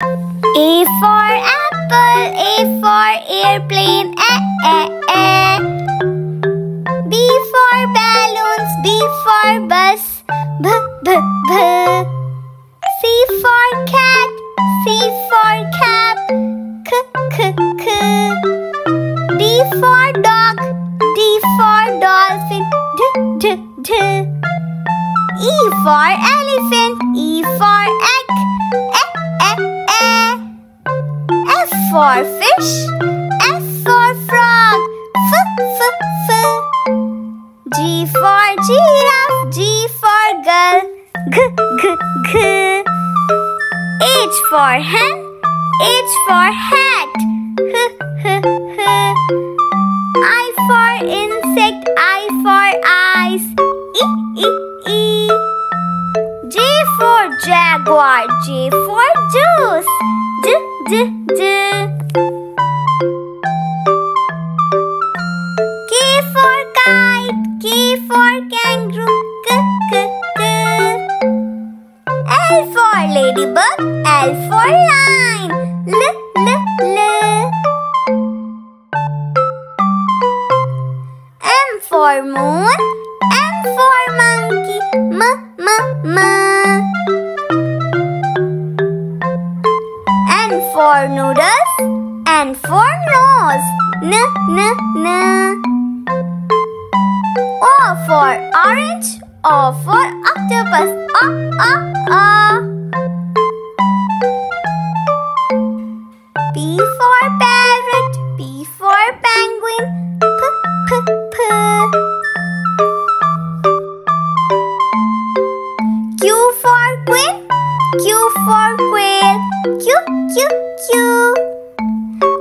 A for apple, A for airplane, eh. B for balloons, B for bus, b. C for cat, C for cap, k. D for dog, D for dolphin, d. E for elephant, E for egg, eh. F for fish, F for frog, f. G for giraffe, G for girl, g. H for hen, H for hat, h. I for insect, I for eyes, e. J for jaguar, J for juice, d. K for kite, K for kangaroo, k. L for ladybug, L for lion, l. M for moon, M for monkey, m. N for noodles, N for nose, n. O for orange, O for octopus, o. P for parrot, P for penguin, p. Q for queen, Q for quail, q.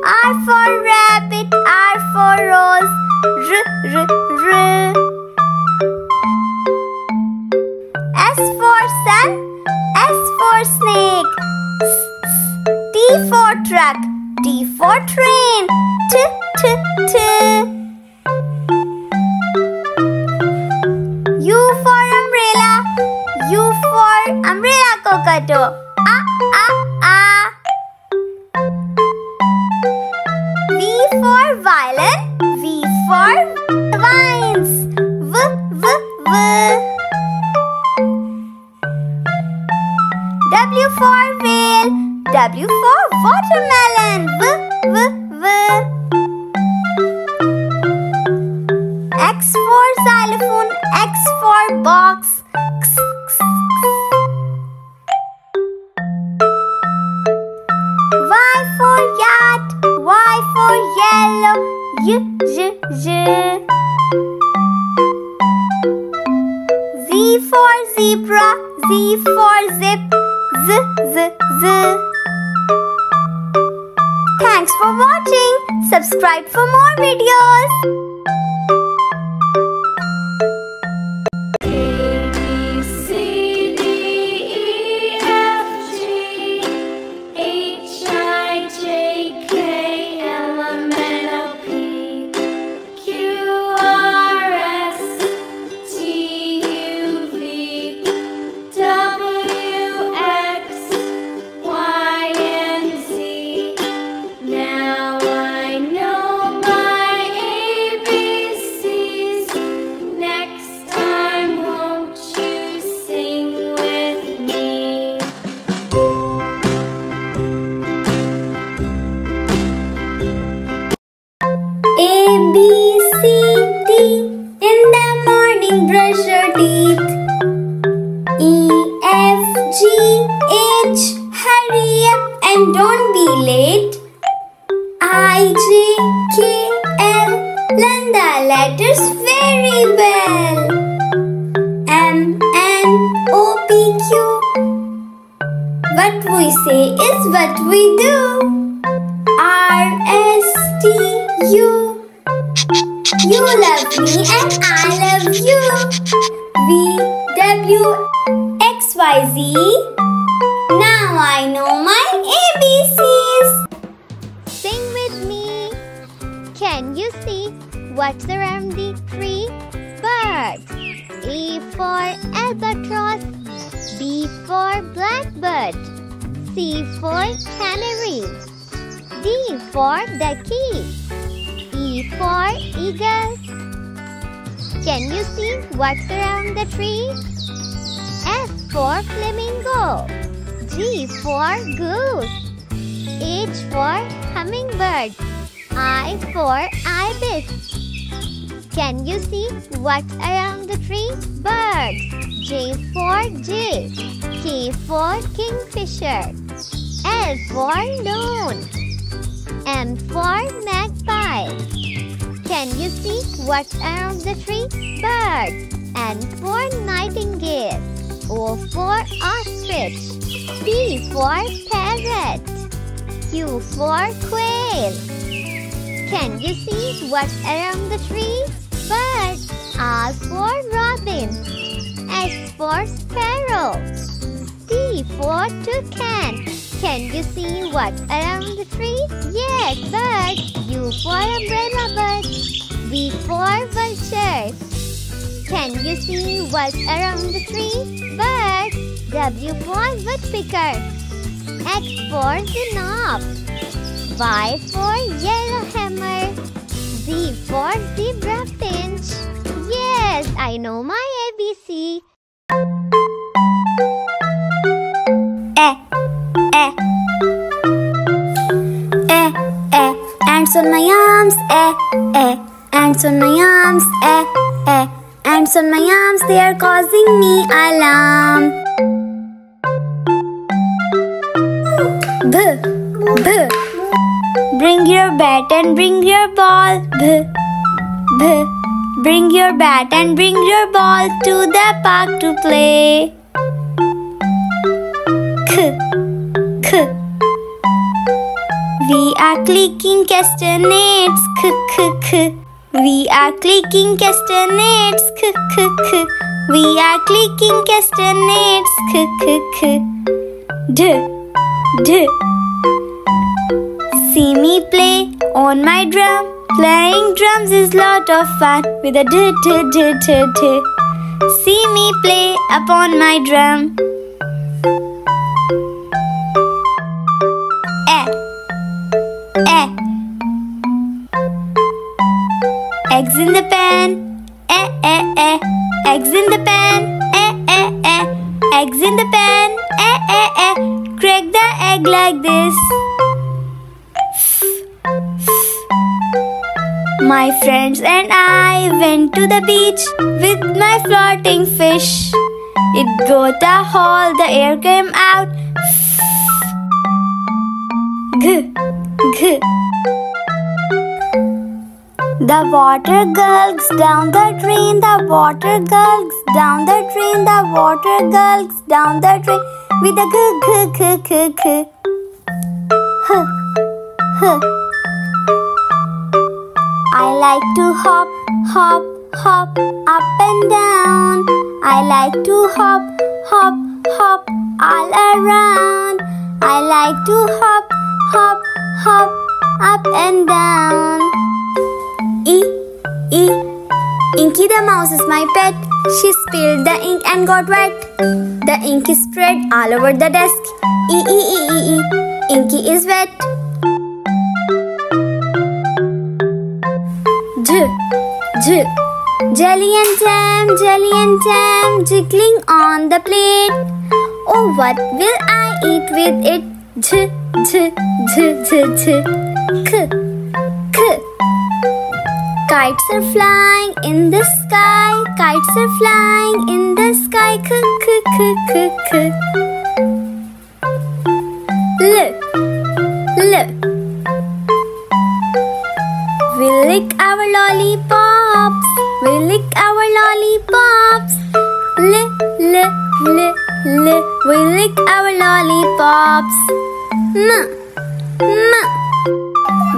R for rabbit, R for rose, r. S for sun, S for snake, s. T for truck, T for train, t. U for umbrella, U for umbrella cockatoo, a. V for violin, V for vines, v. W for whale, W for watermelon, w. X for xylophone, X for box, x. Y for yacht, Y for yellow, y. Z for zebra, Z for zip, z. Thanks for watching. Subscribe for more videos. Don't be late. I, J, K, L. Learn the letters very well. M, N, O, P, Q. What we say is what we do. R, S, T, U. You love me and I love you. V, W, X, Y, Z. Now I know my ABCs. Sing with me. Can you see what's around the tree? Birds. A for albatross, B for blackbird, C for canary, D for ducky, E for eagle. Can you see what's around the tree? F for flamingo, G for goose, H for hummingbird, I for ibis. Can you see what's around the tree? Birds. J for jay, K for kingfisher, L for loon, M for magpie. Can you see what's around the tree? Birds. N for nightingale, O for ostrich, P for parrot, Q for quail. Can you see what's around the tree? Birds. R for robin, S for sparrow, T for toucan. Can you see what's around the tree? Yes, birds. U for umbrella bird, V for vulture. Can you see what's around the tree? Birds. W for woodpecker, X for snow, Y for yellowhammer, Z for zebra finch. Yes, I know my ABC. Ants on my arms, ants on my arms, ants on my arms, they are causing me alarm. B, b, bring your bat and bring your ball. B, b, bring your bat and bring your ball to the park to play. K, k, we are clicking castanets. K, k, k, we are clicking castanets. K, k, k, we are clicking castanets. K, k, k. D, D, see me play on my drum. Playing drums is lot of fun with a d d d d d. See me play upon my drum. A, a, eggs in the pan. A, a, a, eggs in the pan. A, a, a, eggs in the pan. A, a, a, crack the egg like this. My friends and I went to the beach with my floating fish. It got a hole, the air came out. G, g, the water gulps down the drain. The water gulps down the drain. The water gulps down the drain. With a g g g g g. Huh, huh. I like to hop, hop, hop up and down. I like to hop, hop, hop all around. I like to hop, hop, hop up and down. E, e, Inky the mouse is my pet. She spilled the ink and got wet. The ink is spread all over the desk. E, e, e, e, e, Inky is wet. J, j, jelly and jam, jiggling on the plate. Oh, what will I eat with it? J, j, j, j, j. K, k, kites are flying in the sky. Kites are flying in the sky. K k k k k. L, l, we lick our lollipops. We lick our lollipops. L, l, l, l, we lick our lollipops. M, m,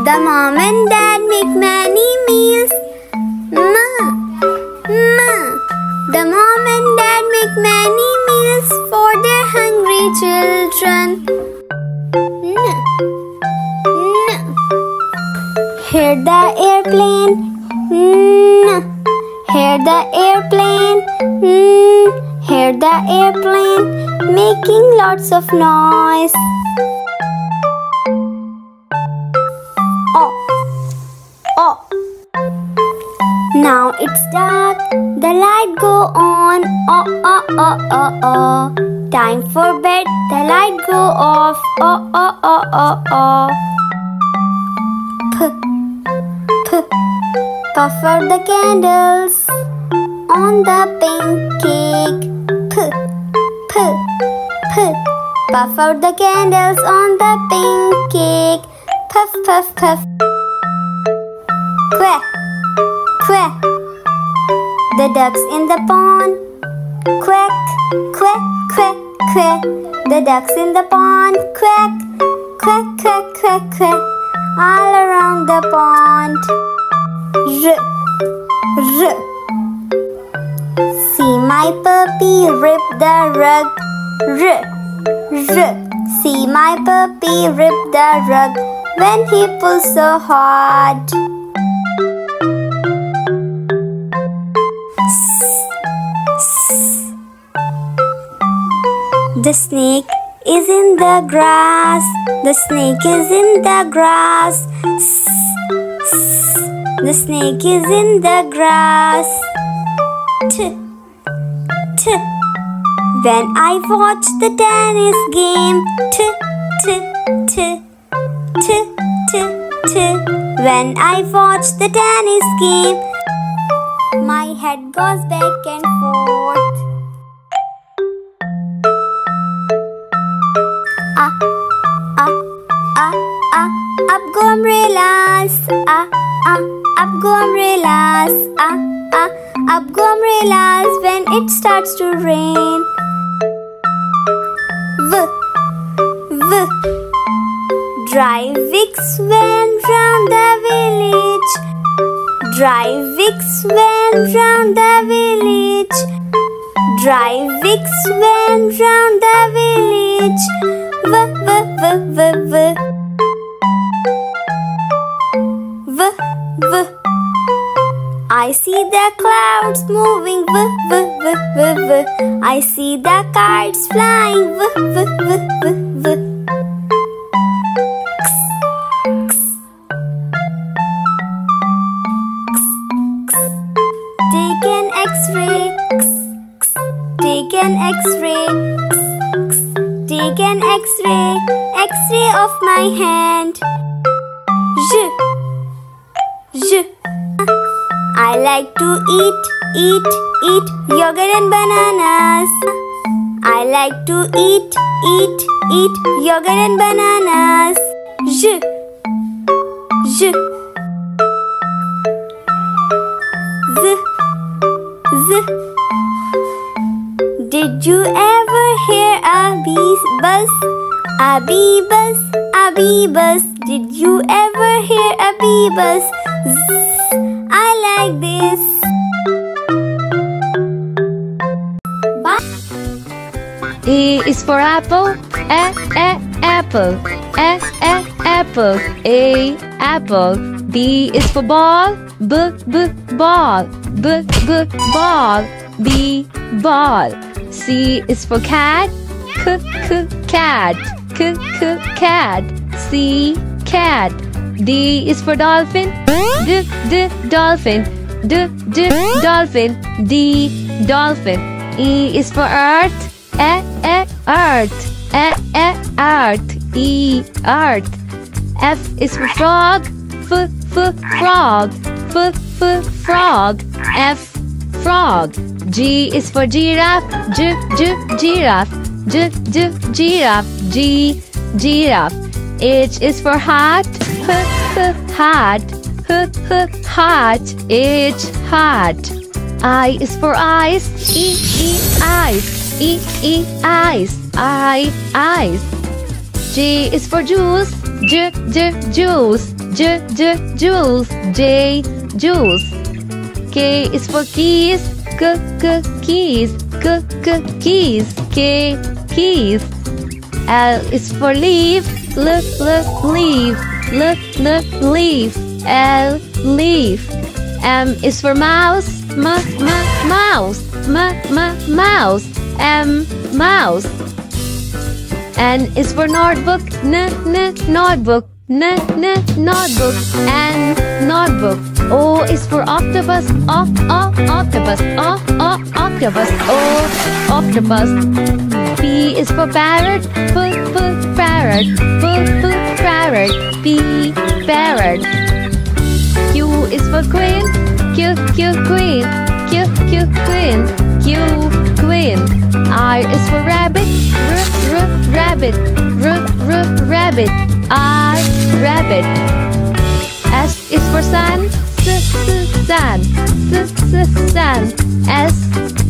the mom and dad make many meals. Ma, ma, the mom and dad make many meals for their hungry children. N, n, hear the airplane. N, hear the airplane. N, hear the airplane making lots of noise. gets dark, the light go on. Oh oh oh oh oh. Time for bed, the light go off. Oh oh oh oh oh. P p. Puff out the candles on the pink cake. P p p. Puff out the candles on the pink cake. Puff puff puff. Quack. Quack, the ducks in the pond. Quack, quack, quack, quack, the ducks in the pond. Quack, quack, quack, quack, quack, all around the pond. R, r. See my puppy rip the rug. R, r. See my puppy rip the rug when he pulls so hard. The snake is in the grass. The snake is in the grass. The snake is in the grass. T, t. When I watch the tennis game. T, t, t, t, t, t. When I watch the tennis game, my head goes back and forth. Up go umbrellas, up go umbrellas, up go umbrellas when it starts to rain. V, v. Dry wicks went round the village. Dry wicks went round the village. Dry wicks went round the village. V, v, v, v, v. V, v. I see the clouds moving. V, v, v, v, v. I see the kites flying. V, v, v, v, v. X, x, x, x. Take an X-ray. X, x. Take an X-ray. X, x. Take an X-ray. X-ray of my hand. J. I like to eat, eat, eat yogurt and bananas. I like to eat, eat, eat yogurt and bananas. J, j. Z, z. Did you ever hear a bee buzz? A bee buzz, a bee buzz. Did you ever hear a bee buzz? Z, I like this. Bye. E is for apple. A apple. A apple. A apple. B is for ball. B ball. B ball. B ball. C is for cat. K cat. K cat. C cat. D is for dolphin. D dolphin. D dolphin. D dolphin. E is for earth. E earth. E earth. E earth. F is for frog. F frog. F frog. F frog. G is for giraffe. G giraffe. G giraffe. G giraffe. H is for heart. Heart. Heart. H heart. I is for eyes. E eyes. E eyes. I eyes. J is for juice. J juice. J juice. J juice. K is for keys. K keys. K keys. K keys. L is for leaf. L leaf. L leaf. L leaf. M is for mouse. M mouse. M mouse. M mouse. N is for notebook. N notebook. N notebook. N notebook. O is for octopus, octopus, octopus, O, octopus. P is for parrot, parrot, parrot, P, parrot. Q is for queen, queen, queen, Q, queen. R is for rabbit, rabbit, rabbit, R, rabbit. S is for sun, sun, sun, S,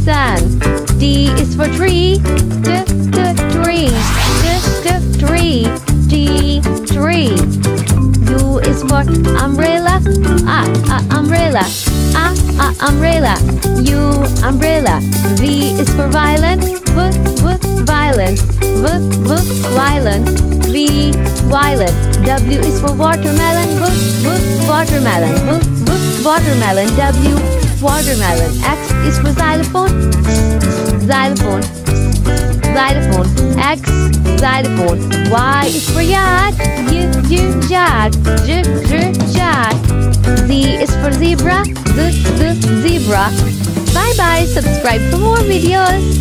sun. D is for tree, tree, tree, tree. U is for umbrella, umbrella, umbrella, U, umbrella. V is for violent, violent, violent. V, violet. W is for watermelon, watermelon, watermelon, W, watermelon. X is for xylophone, xylophone, xylophone, X, xylophone. Y is for yacht, yacht, yacht. Z is for zebra, zebra. Bye bye, subscribe for more videos.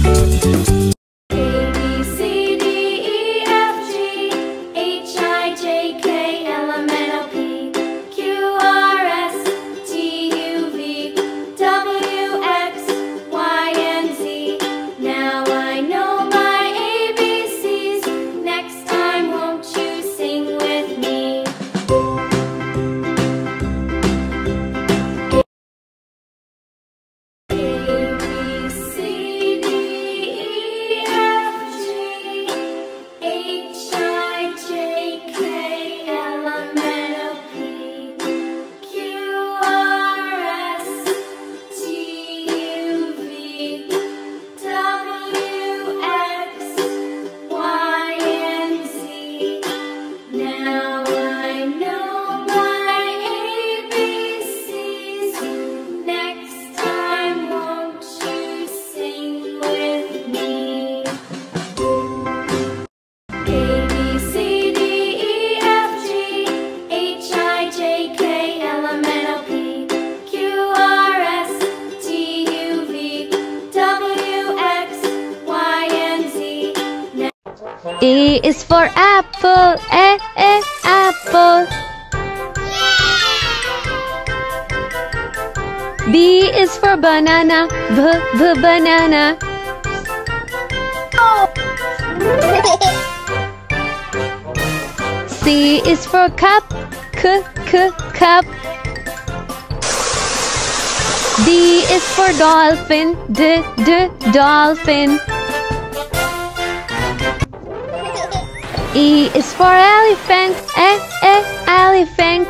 A is for apple, A, apple. Yeah! B is for banana, B, banana. Oh. C is for cup, C, cup. D is for dolphin, D, dolphin. E is for elephant, E, elephant.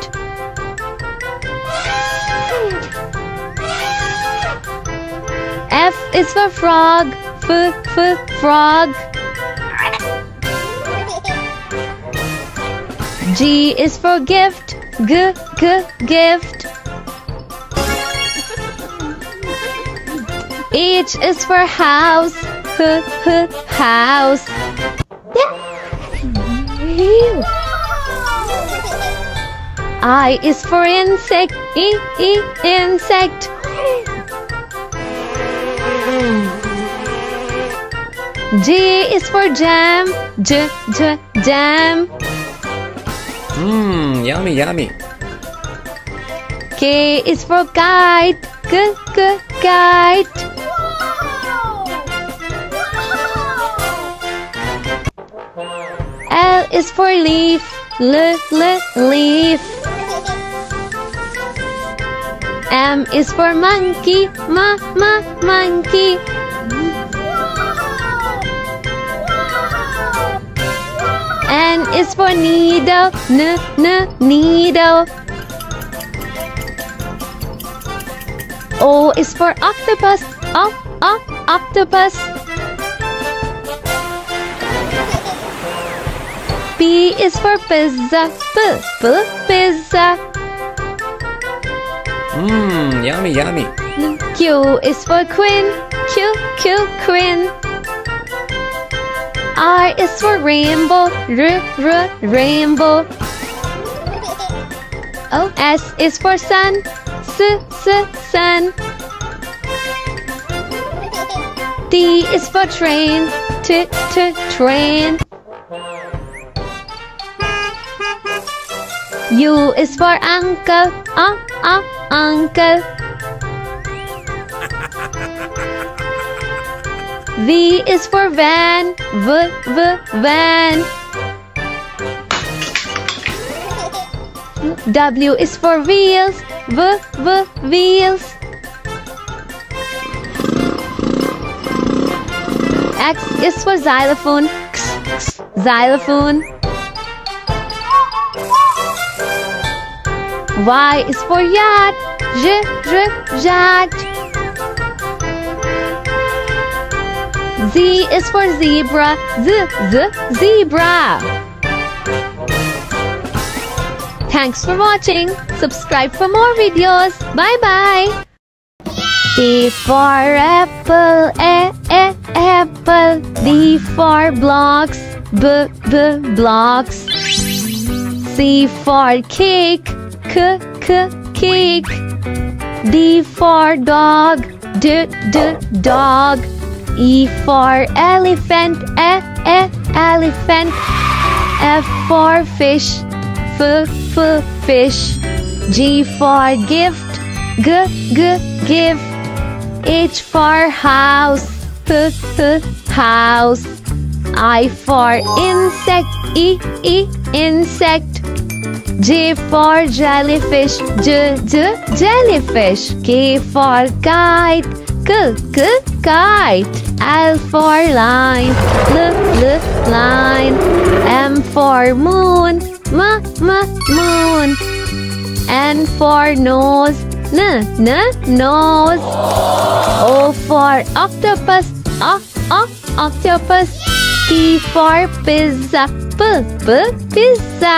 F is for frog, F, frog. G is for gift, G, gift. H is for house, H, house. I is for insect, E, insect. J is for jam, J, jam. Yummy, yummy. K is for kite, K, kite. L is for leaf, L, leaf. M is for monkey, ma, monkey. N is for needle, N, needle. O is for octopus, O, octopus. P is for pizza, P, pizza. Yummy, yummy. Q is for queen, Q, queen. R is for rainbow, R, rainbow. S is for sun, S-S-Sun. T is for train, T-T-Train. U is for uncle, uncle. V is for van, van. W is for wheels, wheels. X is for xylophone, xylophone. Y is for yacht, yacht. Z is for zebra, zebra. Thanks for watching. Subscribe for more videos. Bye bye. A for apple, apple. B for blocks, blocks. C for cake, cake. D for dog, dog. E for elephant, elephant. F for fish, fish. G for gift, gift. H for house, house. I for insect, insect. J for jellyfish, jellyfish. K for kite, kite. L for line, line. M for moon, moon. N for nose, nose. O for octopus, octopus. P for pizza, pizza.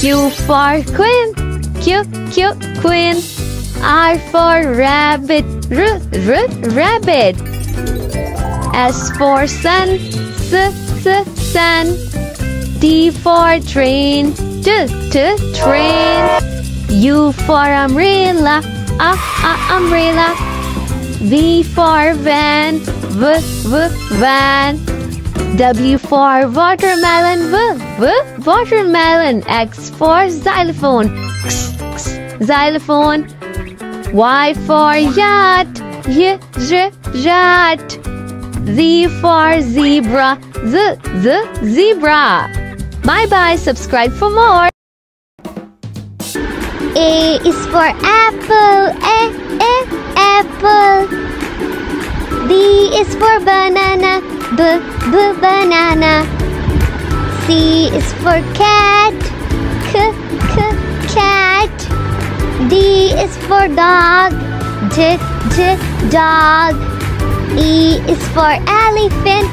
Q for queen, queen. R for rabbit, rabbit. S for sun, sun. T for train, train. U for umbrella, umbrella. V for van, van. W for watermelon, watermelon. X for xylophone, xylophone. Y for yacht, yacht. Z for zebra, zebra. Bye bye. Subscribe for more. A is for apple, apple. B is for banana, banana. C is for cat, cat. D is for dog, dog. E is for elephant,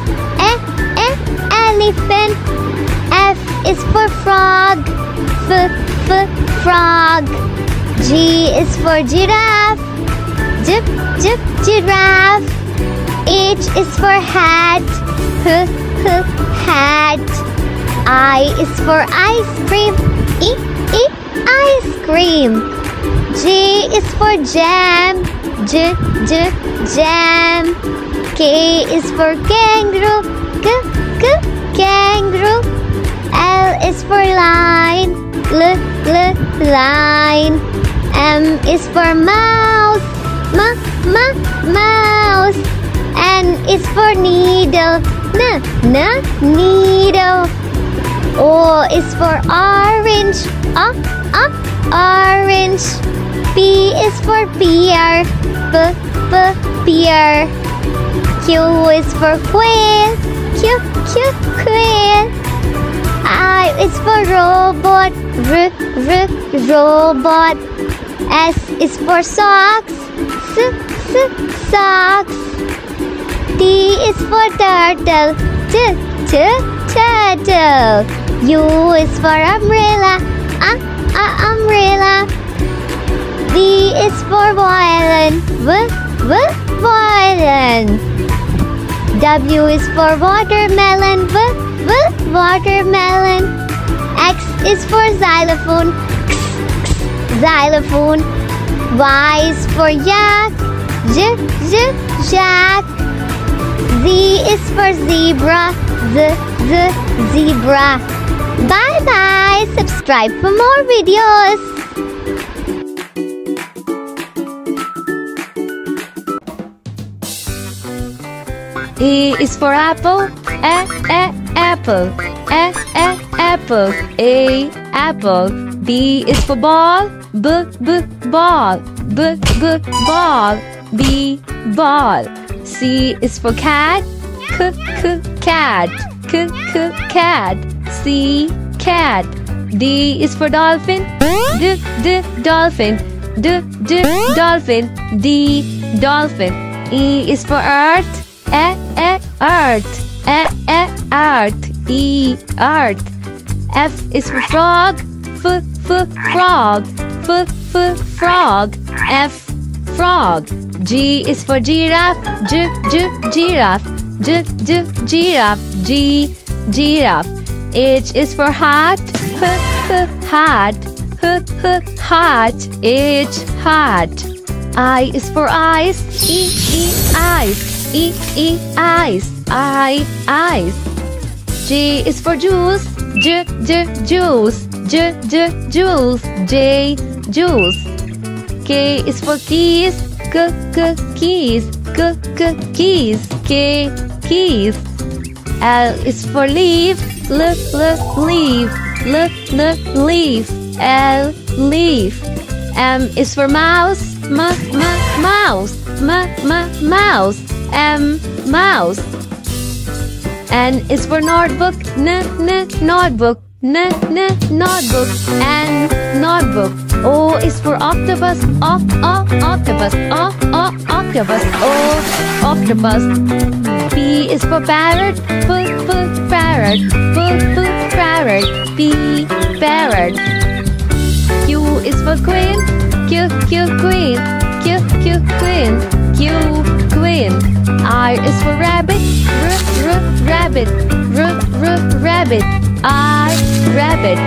elephant. F is for frog, frog. G is for giraffe, giraffe. H is for hat, hat. I is for ice cream, ice cream. J is for jam, jam. K is for kangaroo, kangaroo. L is for line, line. M is for mouse, mouse. N is for needle, needle. O is for orange, orange. P is for pear, pear. Q is for quail, quail. I is for robot, robot. S is for socks, socks. T is for turtle, turtle. U is for umbrella, umbrella. V is for violin, violin. W is for watermelon, watermelon. X is for xylophone, xylophone. Y is for yak, j, j, jack. Z is for zebra, z, z, zebra. Bye-bye. Subscribe for more videos. A is for apple, a, apple, a, apple, a, apple. B is for ball, b, ball, b, ball, b, ball. C is for cat, c, cat, c, cat, c, cat. D is for dolphin, d, dolphin, d, dolphin, d, dolphin. E is for earth, e, earth, e, earth, e, earth. F is for frog, f, frog, f, frog, f, frog. G is for giraffe, j, giraffe, j, giraffe, g, giraffe. H is for heart, h, heart, h, heart, h, heart. I is for eyes, e, eyes, e, ice, ice. J is for juice, j, juice, j, juice, j, juice. K is for keys, k, keys, k, keys, k, keys. L is for leaf, l, leaf, l, leaf, l, leaf. M is for mouse, m, mouse, m, mouse, M, mouse. N is for notebook, n, notebook, n, notebook, N, notebook. O is for octopus, o, octopus, o, octopus, O, octopus. P is for parrot, p, parrot, p, parrot, P, parrot. Q is for queen, q, queen, q, queen, Q, queen. R is for rabbit, r, rabbit, r, rabbit, R, rabbit.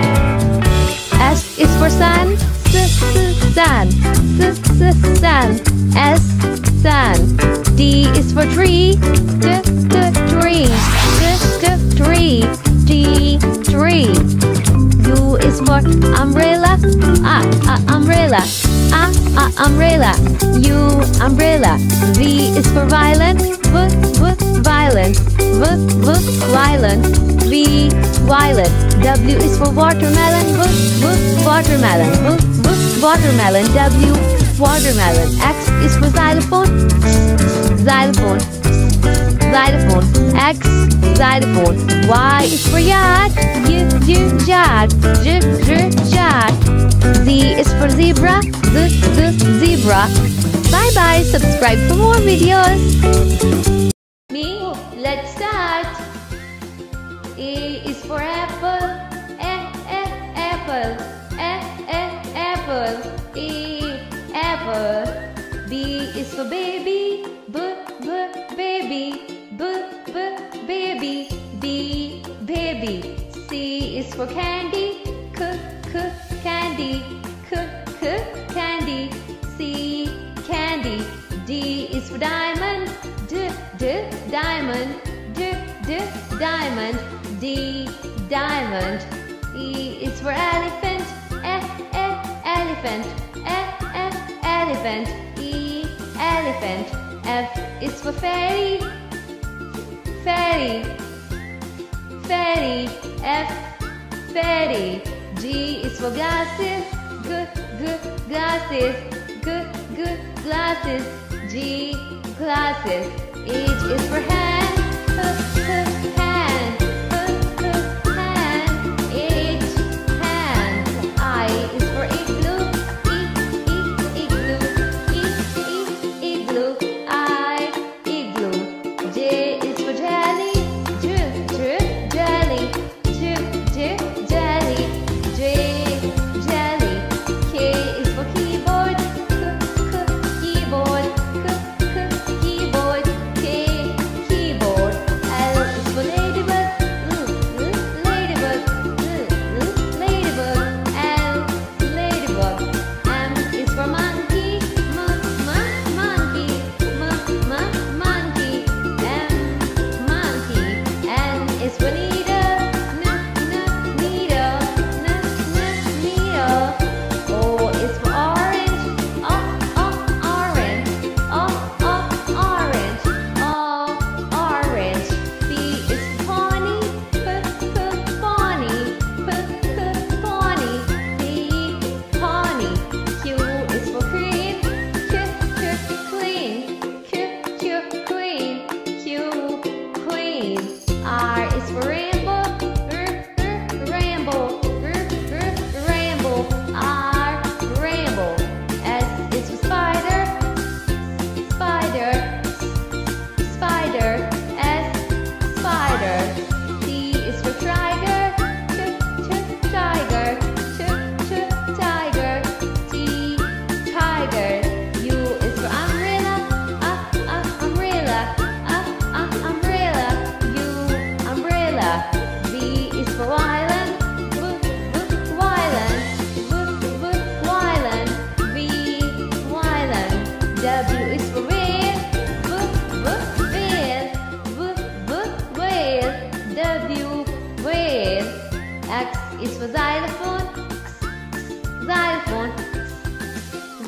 S is for sun, s, sun, s, sun, S, sun. D is for tree, t, tree, tree, T, tree. U is for umbrella, a, umbrella, umbrella, U, umbrella. V is for violent, v, violent, v, violent, V, violet. W is for watermelon, v, watermelon, v, watermelon, W, watermelon. X is for xylophone, xylophone, xylophone, X, xylophone. Y is for yacht, y, yacht, j, yacht. Z is for zebra, z, zebra. Bye bye. Subscribe for more videos. Me, let's start. A is for apple, a, apple, a, apple, A, apple. B is for baby, b, baby, b, baby, D, baby. C is for candy, c, candy, c, candy, C, candy. D is for diamond, d, diamond, d, diamond, D, diamond. E is for elephant, e, elephant, e, elephant, E, elephant. F is for fairy, fairy, fairy, F, fairy. G is for glasses, g, glasses, g, glasses, G, glasses. H is for hand, h, hand, h, hand, H, hand. I is for igloo, e, igloo, e, igloo, I, igloo. J is for jelly, j, jelly, j, jelly. Keyboard. L is for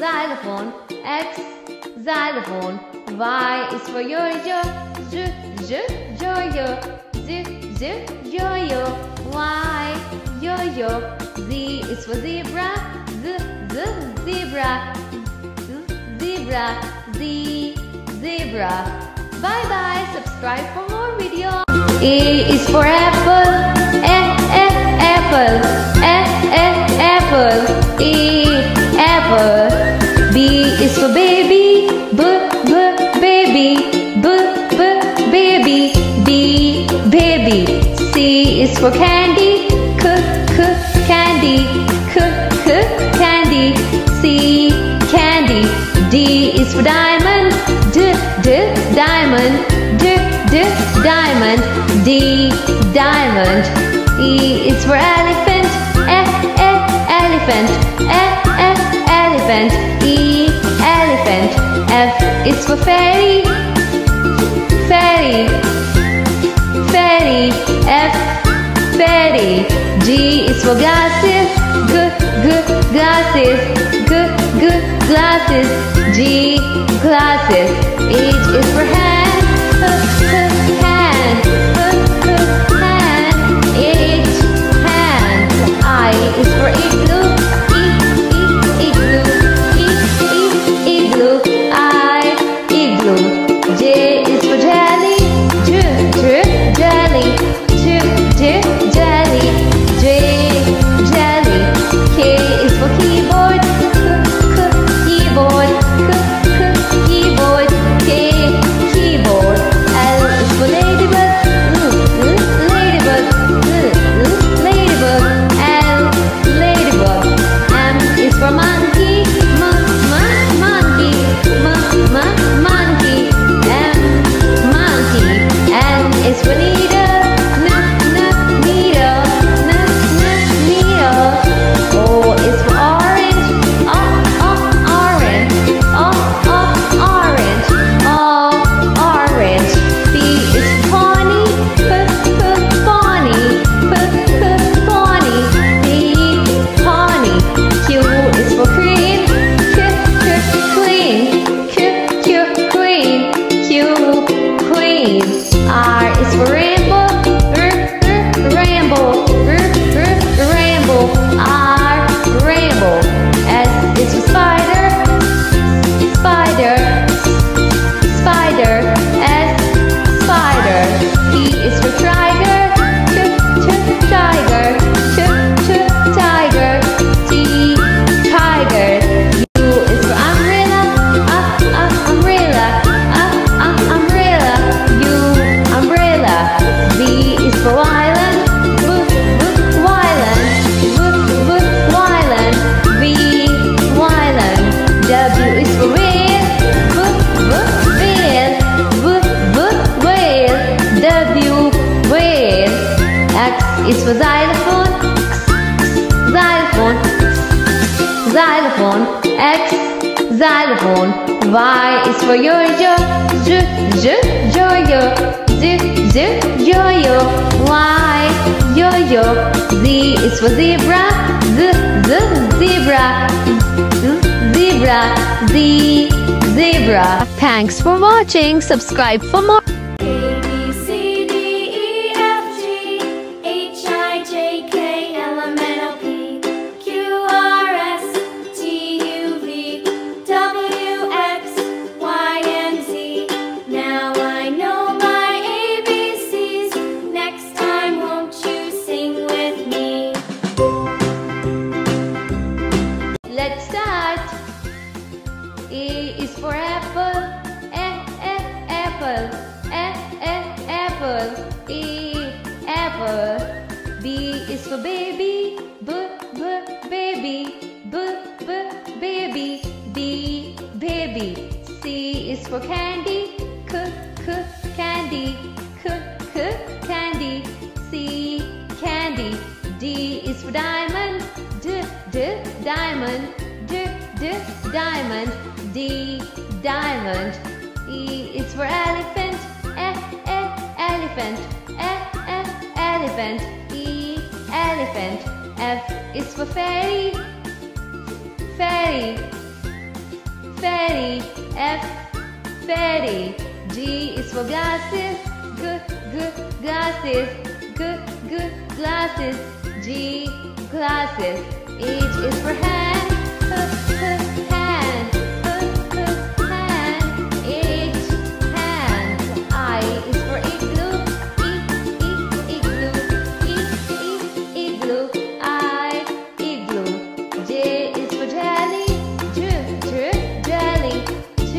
xylophone, X, xylophone. Y is for yo-yo, Z, Z, yo-yo, Z, Z, yo-yo, Y, yo-yo. Z is for zebra, Z, Z, zebra, Z, zebra, Z, zebra. Bye-bye, subscribe for more videos. A is for apple, A, apple, A, apple, E, apple. B is for baby, B, baby, B, baby, B, baby. C is for candy, C, candy, C, candy, C, candy. D is for diamond, D, diamond, D, diamond, D, diamond. E is for elephant, E, elephant, E, elephant, E, elephant. F is for fairy, fairy, fairy, F, fairy. G is for glasses, G, glasses, G, glasses, G, glasses. H is for hand, hand, hand, H, hand. I is for igloo, igloo, igloo, I, igloo. J is for jelly, J, jelly, J, jelly, J, jelly. K is for keyboard, keyboard, keyboard, K, keyboard. L is for ladybug, ladybug, ladybug, L, ladybug. M is for monkey, monkey, monkey, M, monkey. N is for needle, needle, needle. O is for orange, orange, orange, orange. P is for pony, pony, pony, pony. Q is for cream, cream, cream, Q, queen. R is for rainbow, rainbow, rainbow, R, rainbow. S is for spider, spider, spider, S, spider. T is for tiger, tiger, tiger, T, tiger. U is for umbrella, umbrella, umbrella, U, umbrella. V is for violin, violin, violin, V, violin. W is for whale, whale, whale, W, whale. X is for xylophone, xylophone, xylophone, X, xylophone. Y is for yo-yo, Z, Z, yo-yo, Z, Z, yo-yo, Y, yo-yo. Z is for zebra, Z, Z, zebra, Z, zebra, Z, zebra. Thanks for watching. Subscribe for more. A, B, C, D, E, F, G, H, I, J, K, L, M, N, O, P, Q, R, S, T, U, V, W, X, Y, and Z. Now I know my ABCs. Next time, won't you sing with me? Let's start. A is for apple, A, apple, A, apple, E, apple. B is for baby, B, baby, B, baby, B, baby. C is for candy, C, candy, C, candy, C, candy. D is for diamond, D, diamond, D, diamond, D, diamond. E is for elephant, E, elephant, E, elephant, E, elephant. F is for fairy, fairy, fairy, F, fairy. G is for glasses, G, G, glasses, G, G, glasses. G, glasses. H is for hand, H, H, hand, H, H, hand. H, hand. I is for igloo, E, E, igloo, E, E, igloo. I, igloo. J is for jelly, J, J, jelly, J,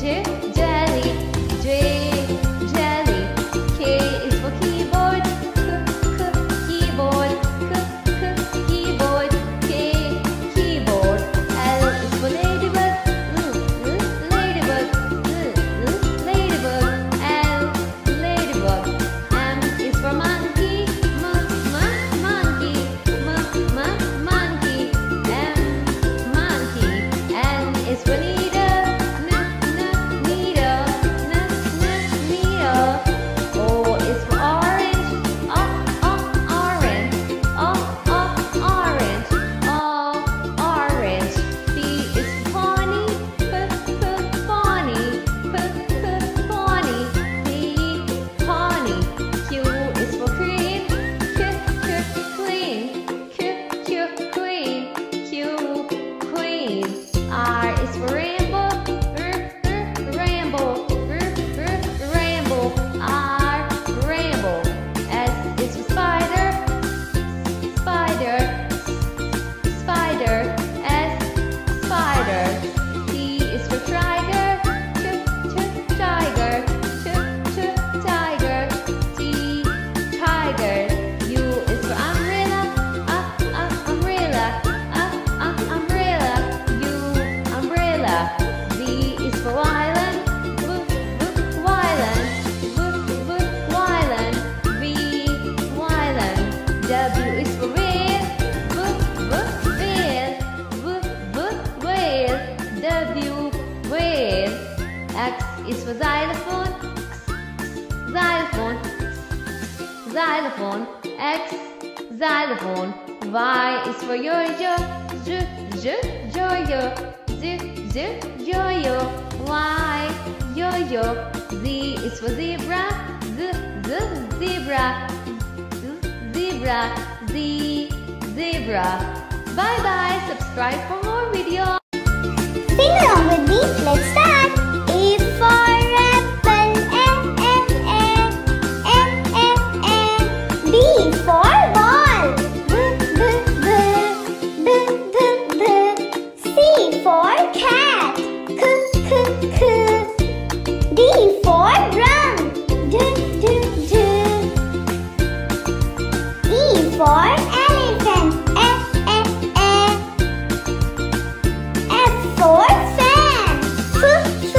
J, jelly, J, jelly. K is for keyboard, K, K, keyboard, K, K, keyboard, K, keyboard. L is for ladybug, L, L, ladybug, L, L, ladybug, L, ladybug. M is for monkey, M, M, monkey, M, M, monkey, M, monkey. N is for needle, N, N, needle, N, N, needle. O is for orange, O, O, orange, O, O, orange, O, orange. P is for pony, P, P, pony, P, P, pony, P, pony. Q is for queen, Q, Q, queen, Q, Q, queen, Q, queen. R is for rainbow, R, R, rainbow, R, R, rainbow, R, rainbow. S is for spider, spider, spider, S, spider. T is for tiger, T, T, tiger, T, T, tiger, T, tiger. U is for umbrella, umbrella, umbrella, U, umbrella. V is for violin, V, V, violin, V, V, violin, V, violin. W is for whale, V, V, whale, V, V, whale, W, whale. X is for xylophone, xylophone, xylophone, X, xylophone. Y is for yo-yo, Z, Z, yo-yo, Z, Z, yo-yo, Y, yo-yo. Z is for zebra, Z, Z, zebra, Z, zebra, Z, zebra. Bye-bye, subscribe for more videos. Sing along with me. Let's start. A for apple, A, A, A, A, A, A. B for ball, B, B, B, B, B, B. C for cat, K, K, K. D for drum, D, D, D. E for elephant, F, F, F. F for fan, F, F,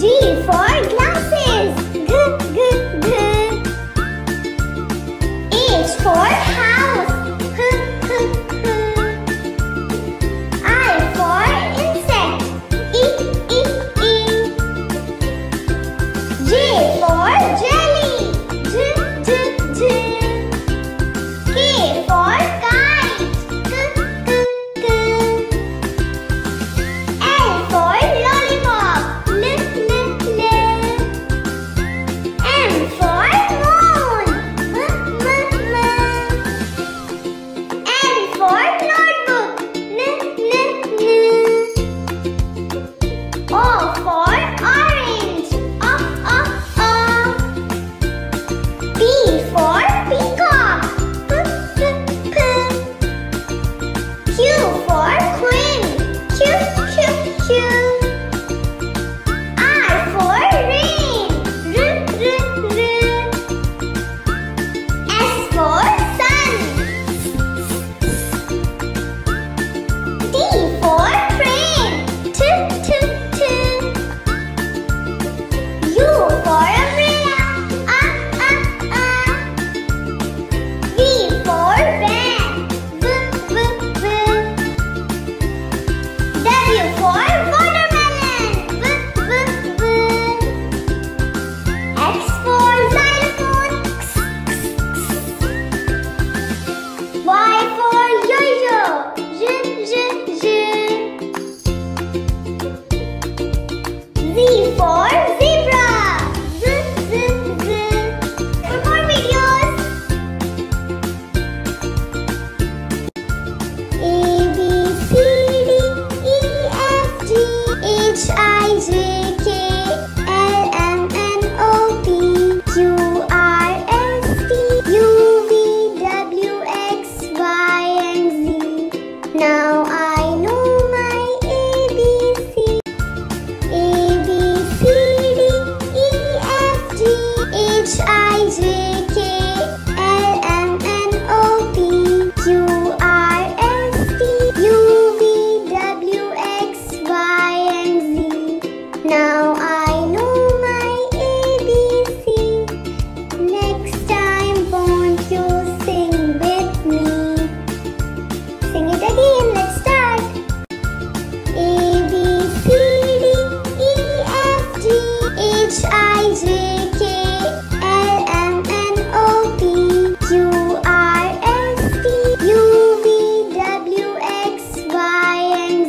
G for glasses. G, g, g. H for house. H, h, h. I for insect. E, e, e. J for jelly. J, j, j. K for kite. K, k, k. L for lollipop. L, l, l. M for moon. M, m, m. N for notebook. N, n, n. O for orange. O, o, o. P for peacock. P, p, p. Q for queen. Q, q, q. R for rain. R, r, r. S for sun. T for train. T, t, t. U for umbrella. A, a, a. V for van. V, v, v. W for watermelon. V, v, v. X for xylophone. X, x, x. Y for yo-yo. J, j, j. Z for zebra. Z, z, z. For more videos, A, B, C, D, E, F, G, H, I, J, K, L, M, N, O, P, Q, R, S, T, U, V, W, X, Y, and Z. Now I know my ABC. A, B, C, D, E, F, G, H, I, J, K, L, M, N, O, P, Q, R, S, T, U, V, W, X, Y, and Z. Now I know my ABC. Next time, won't you sing with me? Sing it again, let's start. A, B, C, D, E, F, G, H, I, J, K, L, M, N, O, P, Q, R, S, T, U, V, W, X, Y, and Z.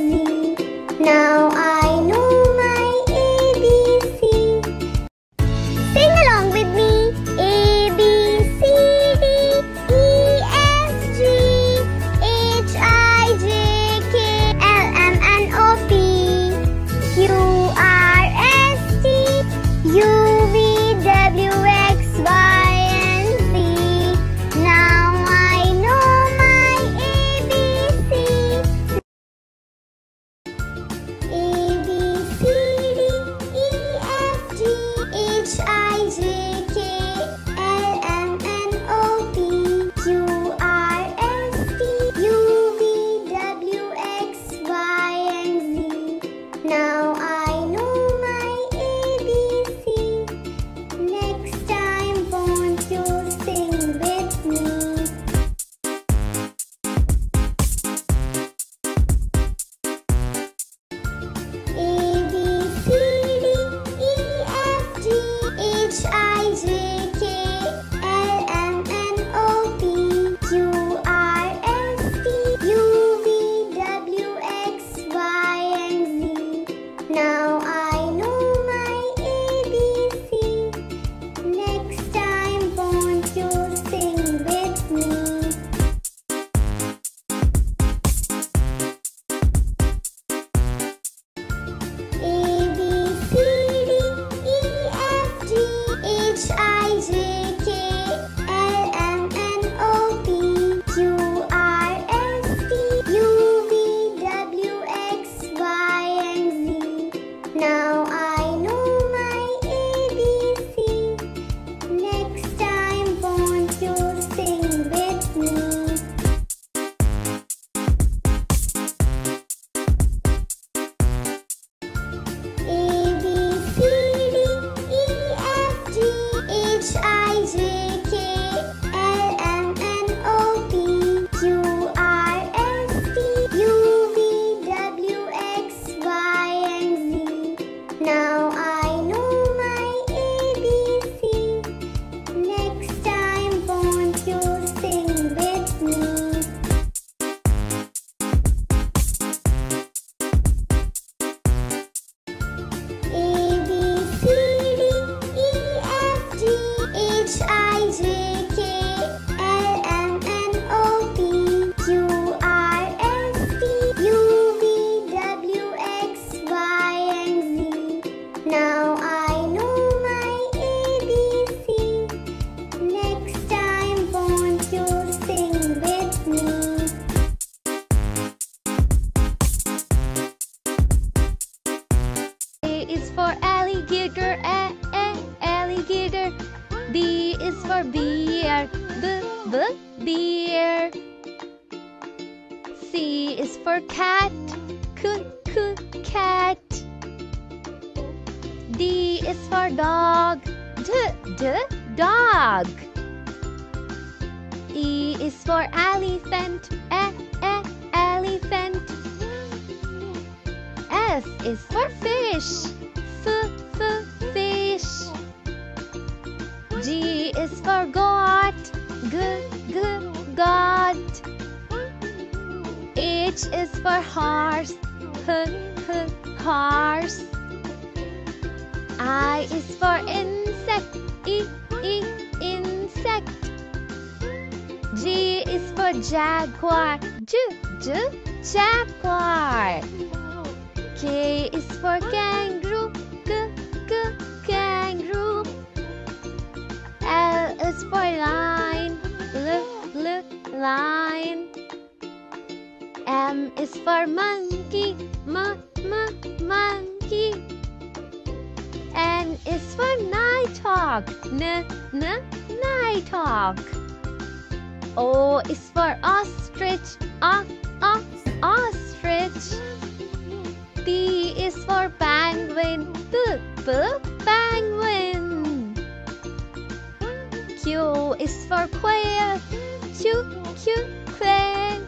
Now I know my ABC. Sing along with me. A, B, C, D, E, F, G, H, I, J, K, L, M, N, O, P, Q, R, S, T, U, V, for beer, b-b-beer. C is for cat, c-c-cat. D is for dog, d-d-dog. E is for elephant, e-e-elephant. F is for fish, f-f-fish. G is for goat, g-g-goat. H is for horse, h-h-horse. I is for insect, I-I-insect. J is for jaguar, J-J-jaguar. K is for kangaroo, K-K-kangaroo. L is for lion, L-L-lion. M is for monkey, M-M-monkey. N is for nighthawk, N-N-nighthawk. O is for ostrich, O-O-ostrich. P is for penguin, P-P-penguin. Q is for quail, Q-Q-quail.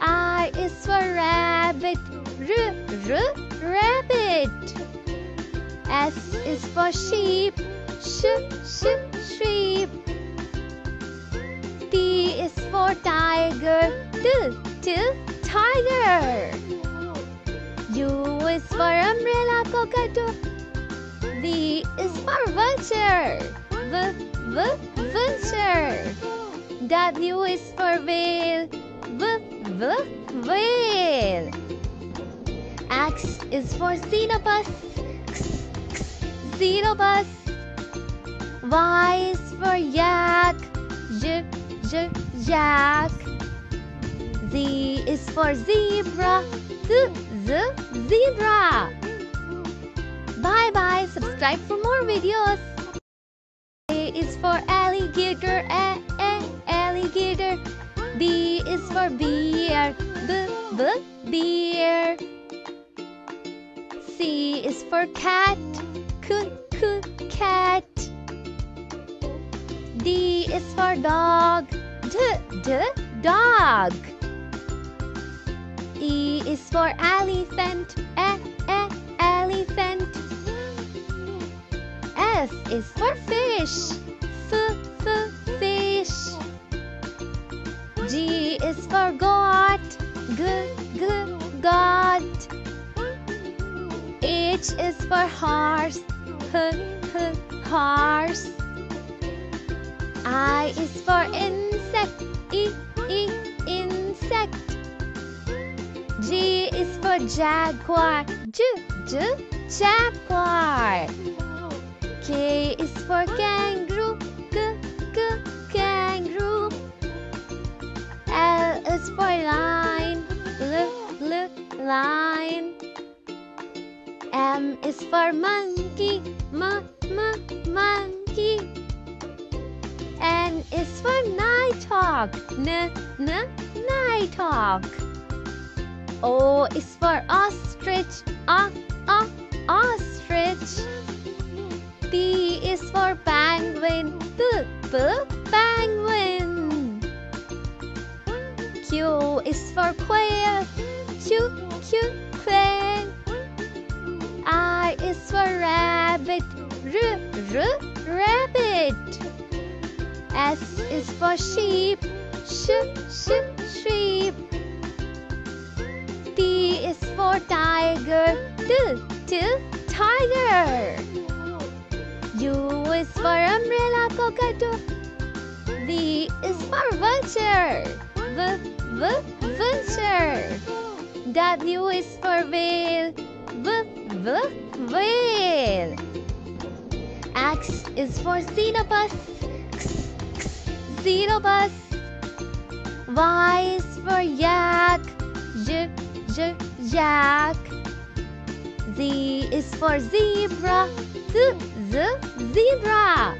R is for rabbit, R-R-rabbit. S is for sheep, sh-sh-sheep. T is for tiger, t-t-tiger. U is for umbrella cockatoo. V is for vulture, v-v-vulture. W is for whale, v-v-whale. X is for xenopus, xenopus. Y is for yak, j-j-yak. Z is for zebra, z-z-zebra. Bye-bye. Subscribe for more videos. A is for alligator, a-a-alligator. B is for beer, b-b-beer. C is for cat, c-c-cat. D is for dog, d-d-dog. E is for elephant, e-e-elephant. F is for fish, f-f-fish. G is for goat, g-g-goat. H is for horse, h-h-horse. I is for insect, I-I-insect. J is for jaguar, J-J-jaguar. K is for kangaroo, K-K-kangaroo. L is for lion, L-L-lion. M is for monkey, M-M-monkey. N is for nighthawk, N-N-nighthawk. O is for ostrich, O-O-ostrich. P is for penguin, P-P-penguin. Q is for quail, Q-Q-quail. R is for rabbit, R-R-rabbit. S is for sheep, sh-sh-sheep. T is for tiger, t-t-tiger. U is for umbrella cockatoo. V is for vulture, v-v-vulture. W is for whale, v-v-whale. X is for xenopus, xenopus. Y is for yak, j-j-yak. Z is for zebra, z-z-zebra.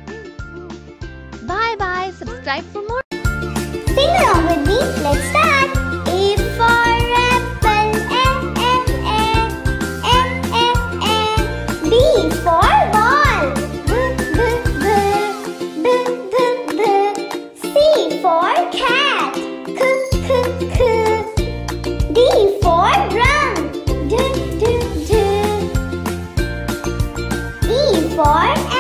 Bye bye. Subscribe for more. Sing along with me. Let's start. A for apple, A. B for ball, B. C for cat, C. D for drum, D. E for J for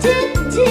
jelly, J.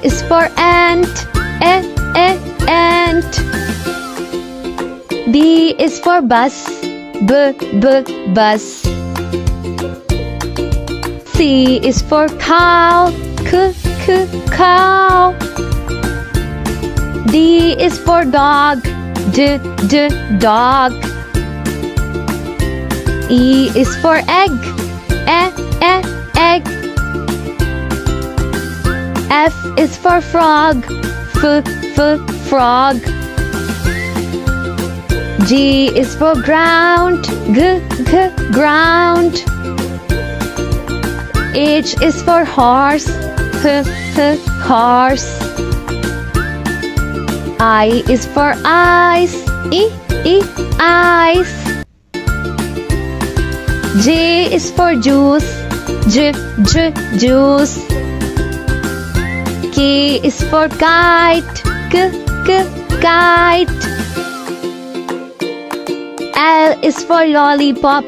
A is for ant, ant. B is for bus, bus. C is for cow, cow. D is for dog, dog. E is for egg, egg. F is for frog, frog. G is for ground, ground. H is for horse, horse. I is for ice, ice. J is for juice, juice. K is for kite, kite. L is for lollipop,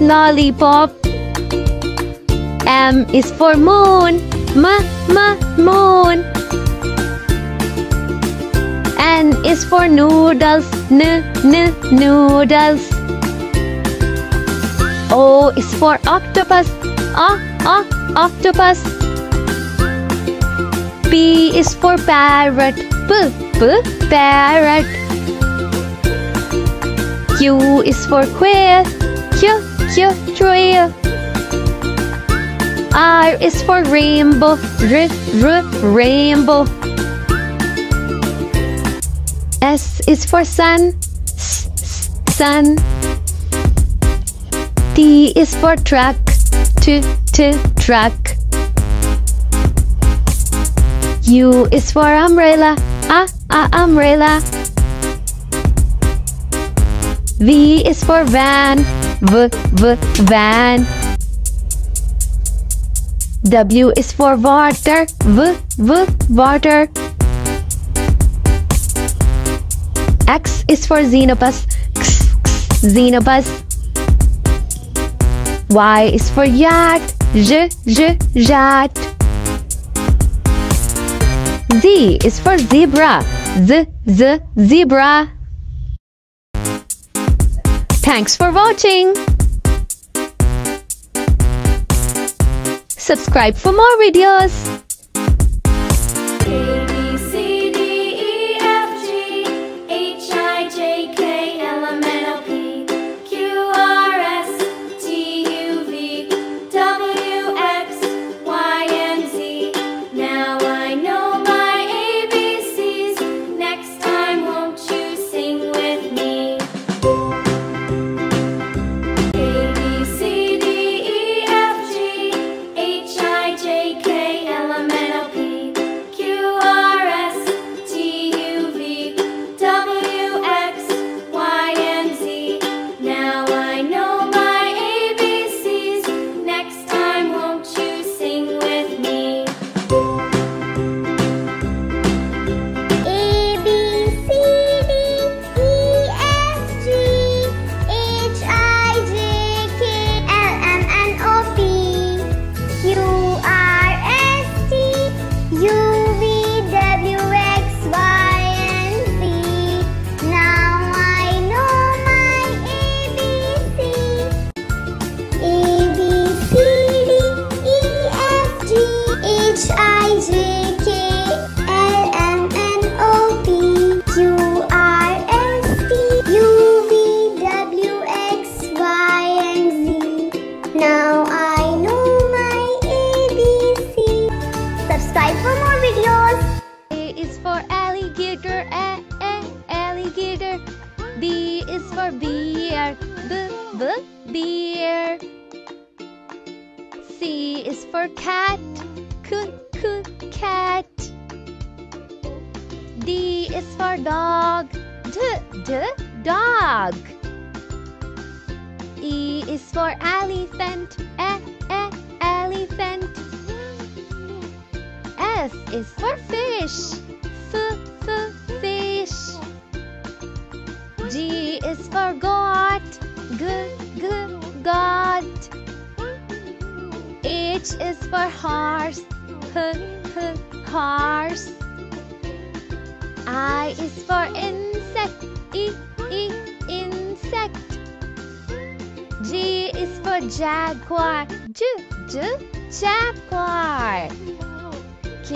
lollipop. M is for moon, moon. N is for noodles, noodles. O is for octopus, octopus. P is for parrot, parrot. Q is for quail, quail. R is for rainbow, rainbow. S is for sun, sun. T is for truck, truck. U is for umbrella, umbrella. V is for van, van. W is for water, water. X is for xenopus, xenopus. Y is for yacht, yacht. Z is for zebra, zebra. Thanks for watching. Subscribe for more videos. B is for beer, beer. C is for cat, cat. D is for dog, dog. E is for elephant, elephant. F is for fish, fish. G is for God, God. H is for horse, cars. I is for insect, insect. G is for jaguar, jaguar. K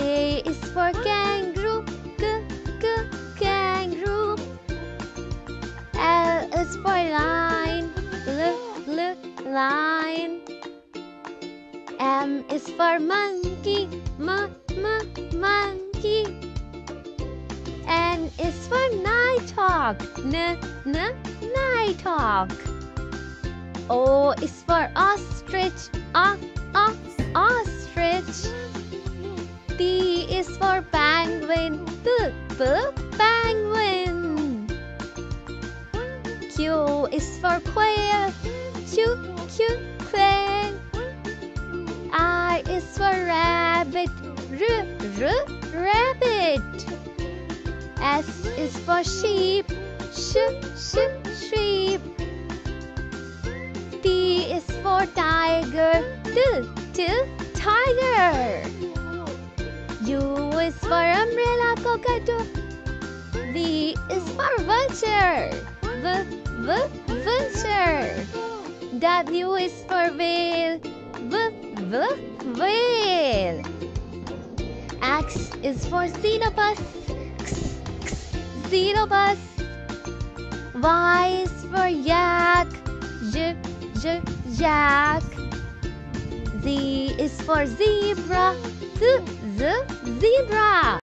is for kangaroo, kangaroo. L is for lion, lion. M is for monkey, monkey. N is for nighthawk, nighthawk. O is for ostrich, ostrich. P is for penguin, penguin. Q is for quail, quail. R is for rabbit, rabbit. S is for sheep, sheep. T is for tiger, tiger. U is for umbrella, cockatoo. V is for vulture, vulture. W is for whale, whale. X is for xenopus, xenopus. Y is for yak, yak. Z is for zebra, zebra.